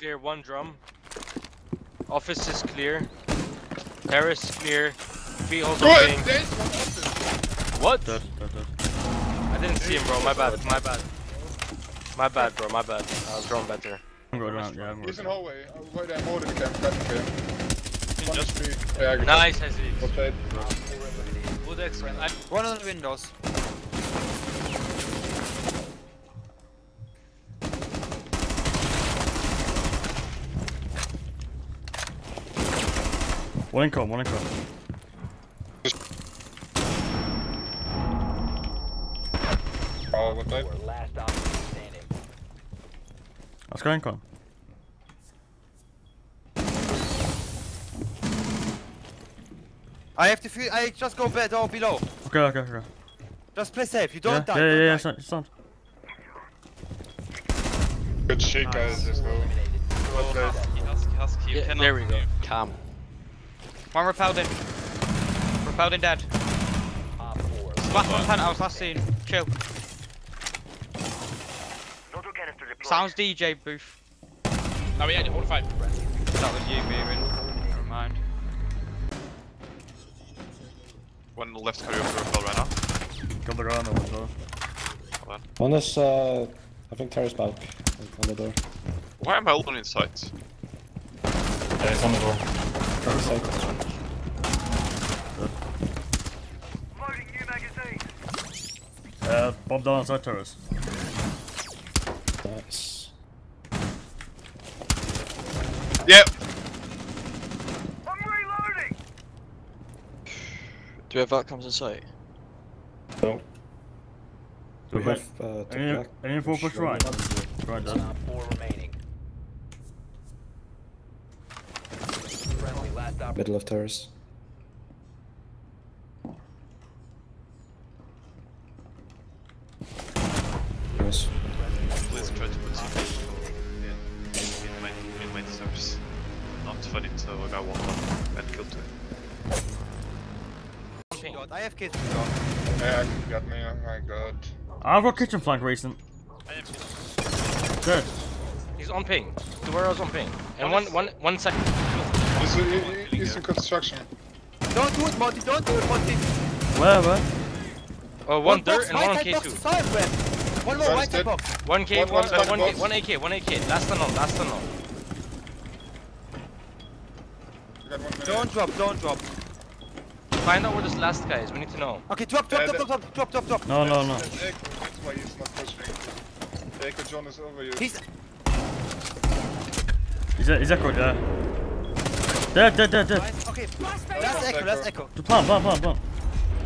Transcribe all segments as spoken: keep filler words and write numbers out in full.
clear, one drum. Office is clear. Terrace clear. Freehold opening. What? Dead, dead, dead. I didn't see him, bro. My bad. My bad. My bad, bro. My bad. I was drawn better. I'm going around. Yeah, I'm He's in hallway. I'll go there more than camp. That's okay. Just yeah, nice, Hazzy. Good exit. One on the windows. One in com, one in com. Oh, what type? Let's go in com. I have to feel, I just go bed or below. Okay, okay, okay. Just play safe, you don't yeah. die. Yeah, yeah, yeah, yeah, it's not, it's not. Good shit, nice. Guys, let's go. Well played. Husky, husky, husky. Yeah, there we go. Calm. One repelled in. Repelled in dead. Last one penthouse, last scene. Chill. Sounds D J booth. No, we had it all five. That was you, Beerin. Never mind. One on the left carry off the repel right now. Got the guy on the window. One is, uh, I think Terry's back. On the door. Why am I alone in sight? Yeah, he's on the door. From the side. Loading new magazine. Uh, bomb down outside terrace. Nice. Yep. I'm reloading. Do we have outcomes in sight? No. Do we, we have, have uh, any, any four push right? Right down. Four remaining. Middle of terrace. Nice. Please try to put some in, in my, in my deserves. Not funny, so I got one up and killed two. God, I have kitchen flank. Yeah, you got me, oh my god. I've got kitchen flank recent. I have kitchen flank. Good. He's on ping. The warrior's on ping. And one, one, one second. He's, he, he's in construction. Don't do it, Monty, don't do it, Monty. Where, where? Oh, one, one dirt and one K two. One more white box. One K, one, one, one, one, one A K, one A K. Last one on, last one on. Don't drop, don't drop. Find out where this last guy is, we need to know. Okay, drop, drop, yeah, drop, drop, drop, drop, drop. No, no, no. That's why he's not pushing. Echo John is over you. He's... He's, he's echoed there. Dead, dead, dead, dead. Okay, that's echo, that's echo. Plant, plant, plant, plant.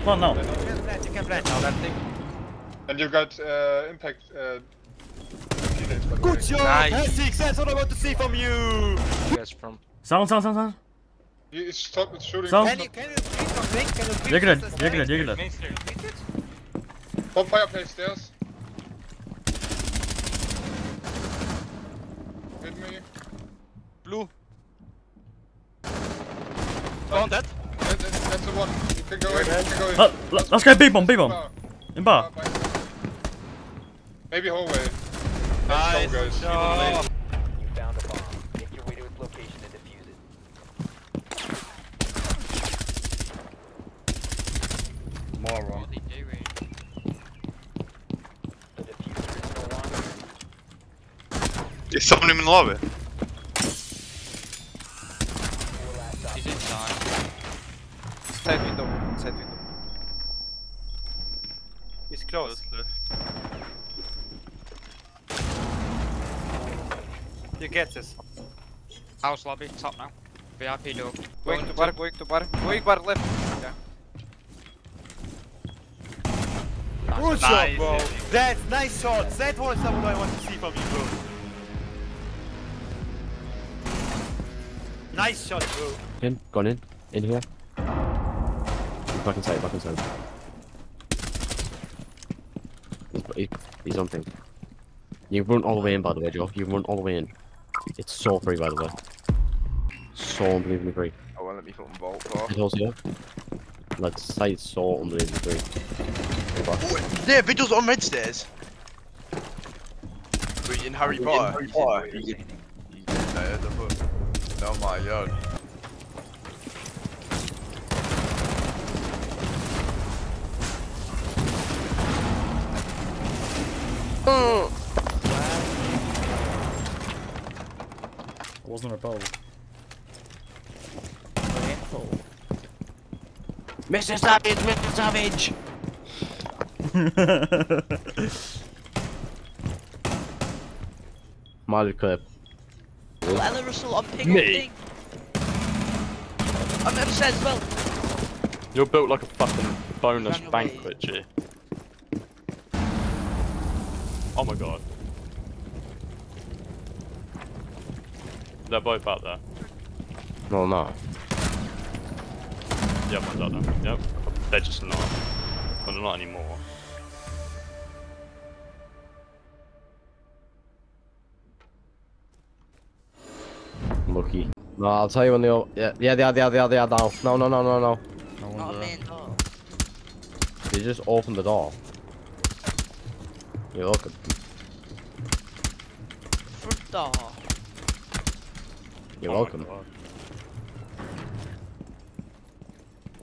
Plant now. You can plant, you can plant now, that thing. And you got uh, impact. Uh, Good job! Nice. That's, that's what I want to see from you! Yes, from. Sound, sound, sound, sound. You stop shooting. Sound. Can you repeat something? Can you repeat something? You're good, you're good, you're good. One fireplace stairs. Hit me. Blue. Down that? That, that? That's the one. You can go in, you can go in. Uh, let's go B-bomb, B-bomb. In bar. Uh, Maybe hallway. Nice. Let's go, guys. No. You found a bomb. Make your way to its location and defuse it. Moron. The diffuser is no longer. Is someone in the lobby? Side window, side window. It's closed. You get this. House lobby, top now. V I P door. Going to bar, going to bar. Going bar left. Yeah. Good shot, bro. That's nice shot. That was what I want to see from you, bro. Nice shot, bro. In, gone in. In here. Back inside, back inside. He's, he's on thing. You've run all the way in, by the way, Joe. You've run all the way in. It's so free, by the way. So unbelievably free. Oh, well, let me put on bolt for. It's also here. Like, side so unbelievably free. Oh, there, Vigil's on red stairs. We're in Harry Potter. Harry Potter. Oh my god. Oh. I wasn't repelled. Mister Savage, Mister Savage! Mighty clip. Ella Russell, I'm picking thing. I'm upset as well. You're built like a fucking bonus Daniel banquet, G. Oh my god. They're both out there. No, no. Yep, one's out there. Yep. They're just not. Well, they're not anymore. Lucky. No, I'll tell you when they all. Yeah, yeah, they are, they are, they are, they are down. No, no, no, no, no. No, I'm in. Oh. They just opened the door. You're looking. Front door. You're oh welcome.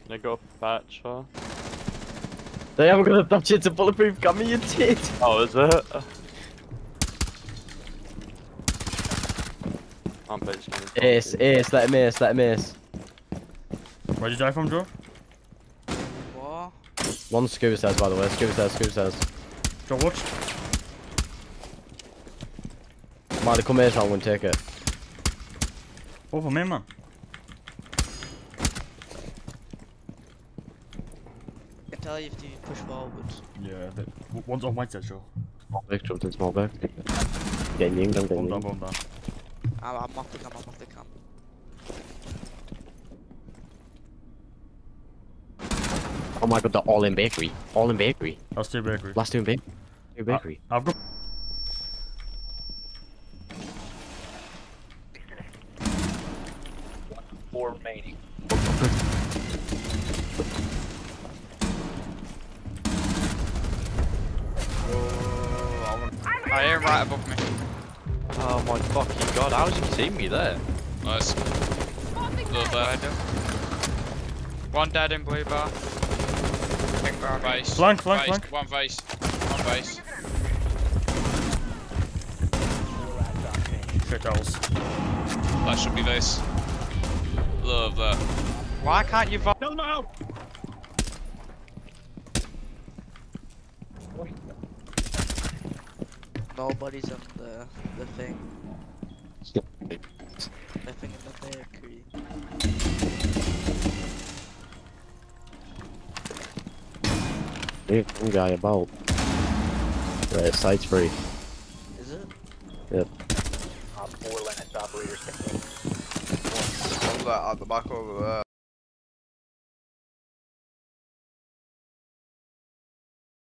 They got a patch, huh? They haven't got a patch, it's a bulletproof gun, you did! Oh, is it? I'm basically gonna Ace, ace, let him ace, let him ace. Where'd you die from, Joe? What? One scuba says, by the way, scuba says, scuba says. Joe, watch. Might come here, so I'm gonna take it. Over me, man. I can tell you if you push forwards. Yeah, they, one's on white side, Joe. Small back, Joe, take small back. Getting yinged, I'm getting yinged. Bomb down, bomb down. I'm off the cam, I'm off the cam. Oh my god, they're all in bakery. All in bakery. That's two bakery. Last two in bakery. Two bakery. I, I've got. Four remaining. I am right above me. Oh my fucking god, how did you see me there? Nice. Little bird. One dead in blue bar. Pink bar. Vase. Flank, flank, vase. Flank. One vase. One vase. Shit, owls. That should be vase. Love that. Why can't you vote? No, no! Nobody's on the, the thing. The thing in the bakery. Hey, one guy about. Right, site's free. Is it? Yep. Top four Linux operators. That at the back over there.